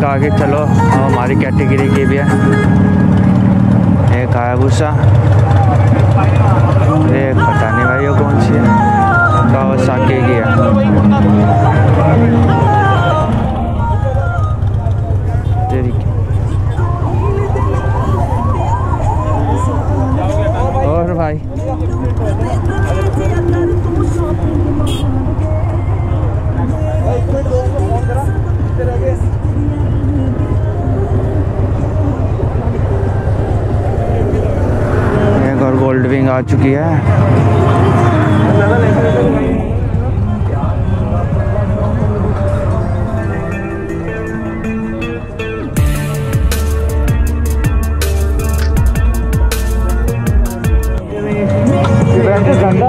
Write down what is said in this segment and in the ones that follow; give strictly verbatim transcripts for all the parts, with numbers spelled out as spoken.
एक आगे चलो, हमारी कैटेगरी की भी है। एक हायाबुसा, एक पता नहीं भाई ये कौन सी है, कावासाकी की है। और भाई गोल्ड विंग आ चुकी है। झंडा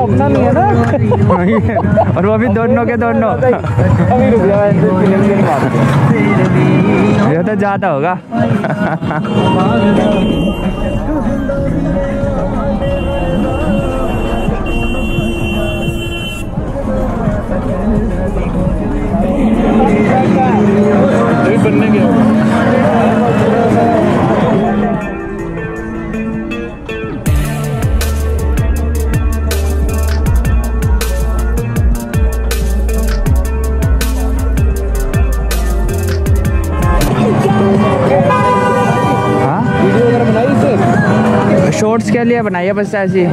अपना नहीं है ना? नहीं है। और वो भी दोनों के दोनों ये तो ज्यादा होगा। शॉर्ट्स के लिए बनाइए बस ऐसी।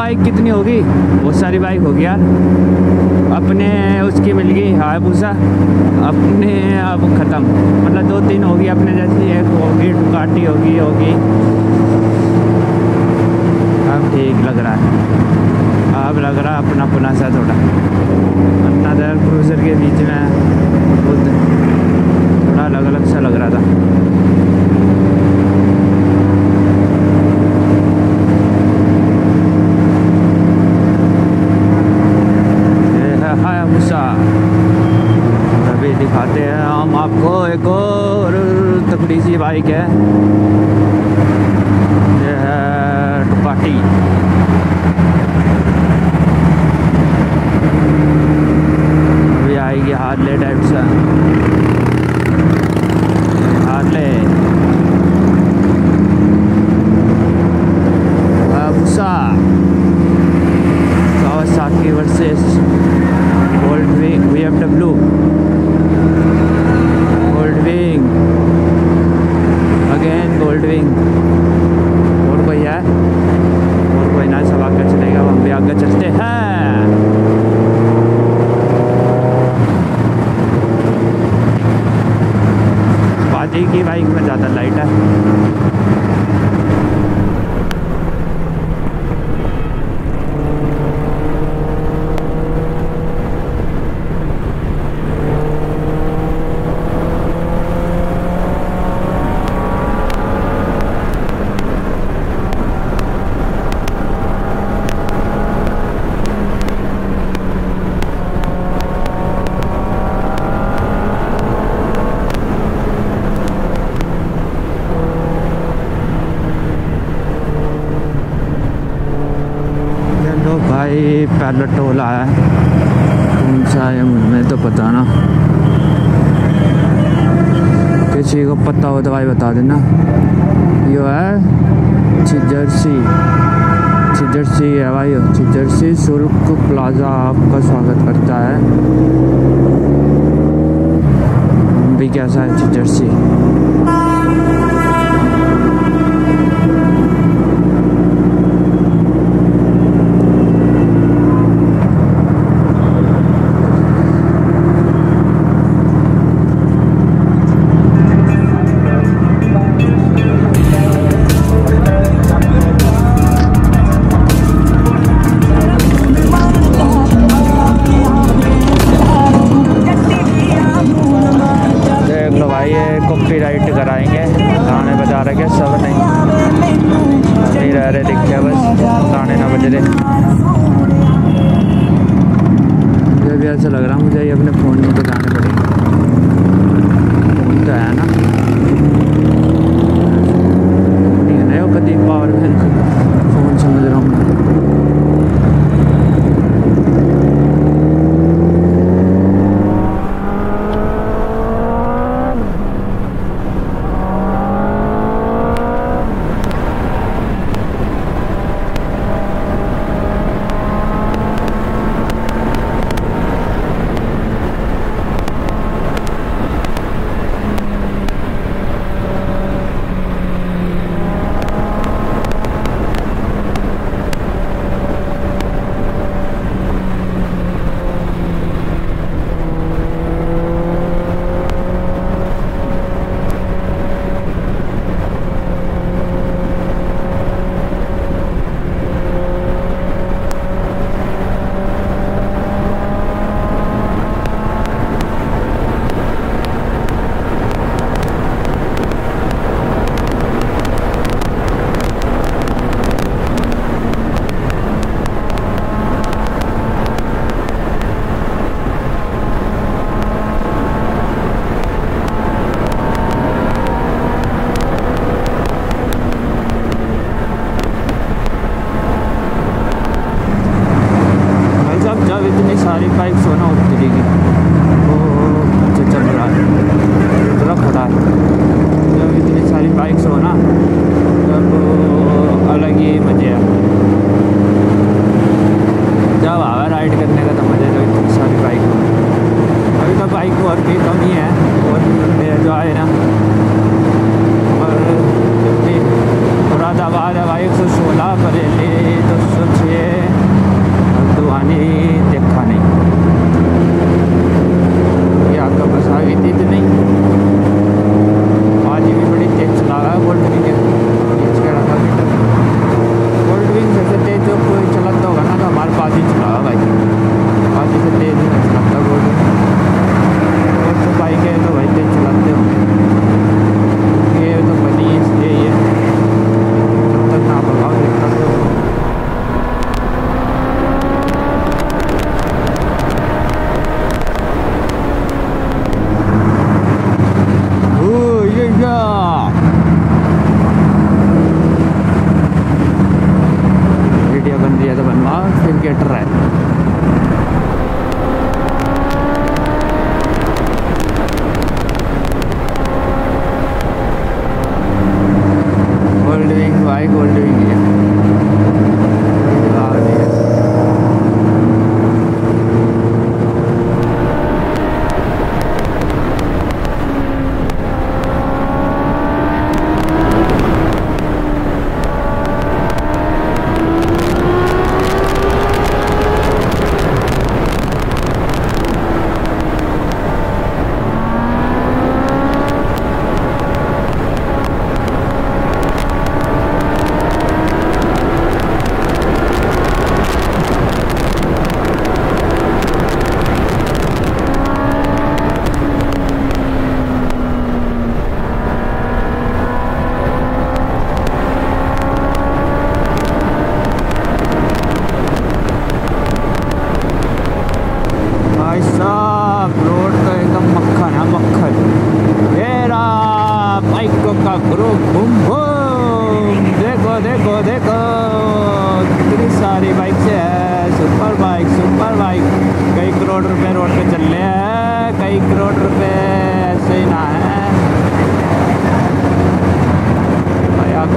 बाइक कितनी होगी? बहुत सारी बाइक होगी यार। अपने उसकी मिल गई हायाबुसा, अपने अब ख़त्म, मतलब दो तीन होगी अपने जैसी, एक होगी टुकाटी होगी होगी अब ठीक लग रहा है, अब लग रहा अपना अपना सा थोड़ा अपना दर क्रूज़र के बीच में थोड़ा अलग अलग सा लग रहा था। अभी दिखाते हैं हम आपको एक और तकड़ी सी बाइक है, ये है टुकाटी। अभी आएगी Harley Davidson, Harley Hayabusa Kawasaki versus B M W gold wing, again gold wing. और कोई है? और कोई ना, सब आगे चलेगा, हम भी आगे चलते हैं। बाजी की बाइक में ज़्यादा लाइट है। पहला टोल आया है, कौन सा है मुझे तो पता ना, किसी को पता हो तो भाई बता देना। यो है जर्सी, छिदरसी हवाई छिदरसी शुल्क प्लाजा आपका स्वागत करता है। भी कैसा है छिदरसी?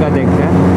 देखते हैं